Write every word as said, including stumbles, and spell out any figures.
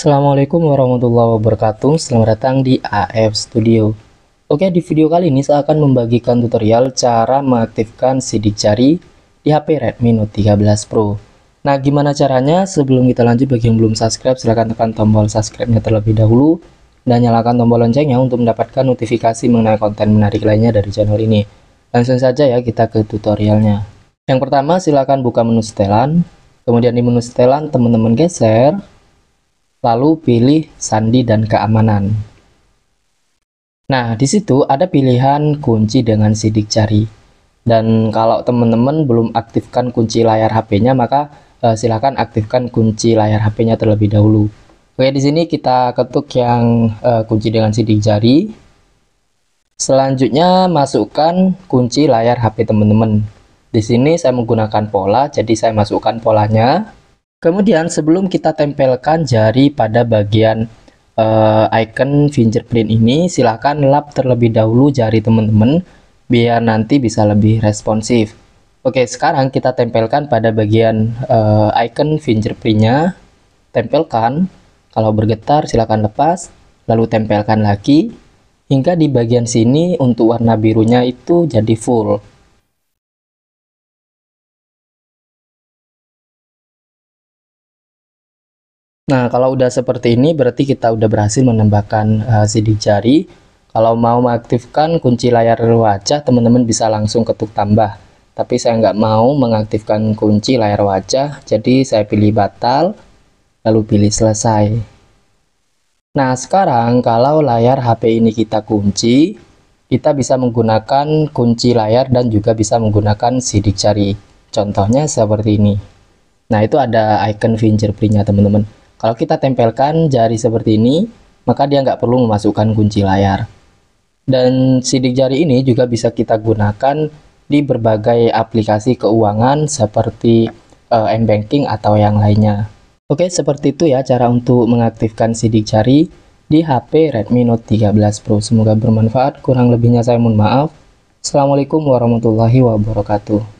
Assalamualaikum warahmatullahi wabarakatuh. Selamat datang di A F Studio. Oke, di video kali ini saya akan membagikan tutorial cara mengaktifkan sidik jari di H P Redmi Note tiga belas Pro. Nah, gimana caranya? Sebelum kita lanjut, bagi yang belum subscribe silahkan tekan tombol subscribe-nya terlebih dahulu dan nyalakan tombol loncengnya untuk mendapatkan notifikasi mengenai konten menarik lainnya dari channel ini. Langsung saja ya kita ke tutorialnya. Yang pertama, silahkan buka menu setelan. Kemudian di menu setelan teman-teman geser, lalu pilih sandi dan keamanan. Nah, di situ ada pilihan kunci dengan sidik jari. Dan kalau teman-teman belum aktifkan kunci layar H P-nya, maka eh, silahkan aktifkan kunci layar H P-nya terlebih dahulu. Oke, di sini kita ketuk yang eh, kunci dengan sidik jari. Selanjutnya masukkan kunci layar H P teman-teman. Di sini saya menggunakan pola, jadi saya masukkan polanya. Kemudian sebelum kita tempelkan jari pada bagian uh, icon fingerprint ini, silahkan lap terlebih dahulu jari teman-teman biar nanti bisa lebih responsif. Oke, sekarang kita tempelkan pada bagian uh, icon fingerprintnya. Tempelkan, kalau bergetar silahkan lepas, lalu tempelkan lagi hingga di bagian sini untuk warna birunya itu jadi full. Nah, kalau udah seperti ini berarti kita udah berhasil menambahkan uh, sidik jari. Kalau mau mengaktifkan kunci layar wajah, teman-teman bisa langsung ketuk tambah. Tapi saya nggak mau mengaktifkan kunci layar wajah, jadi saya pilih batal, lalu pilih selesai. Nah, sekarang kalau layar H P ini kita kunci, kita bisa menggunakan kunci layar dan juga bisa menggunakan sidik jari. Contohnya seperti ini. Nah, itu ada icon fingerprint-nya teman-teman. Kalau kita tempelkan jari seperti ini, maka dia nggak perlu memasukkan kunci layar. Dan sidik jari ini juga bisa kita gunakan di berbagai aplikasi keuangan seperti uh, m-banking atau yang lainnya. Oke, seperti itu ya cara untuk mengaktifkan sidik jari di H P Redmi Note tiga belas Pro. Semoga bermanfaat, kurang lebihnya saya mohon maaf. Assalamualaikum warahmatullahi wabarakatuh.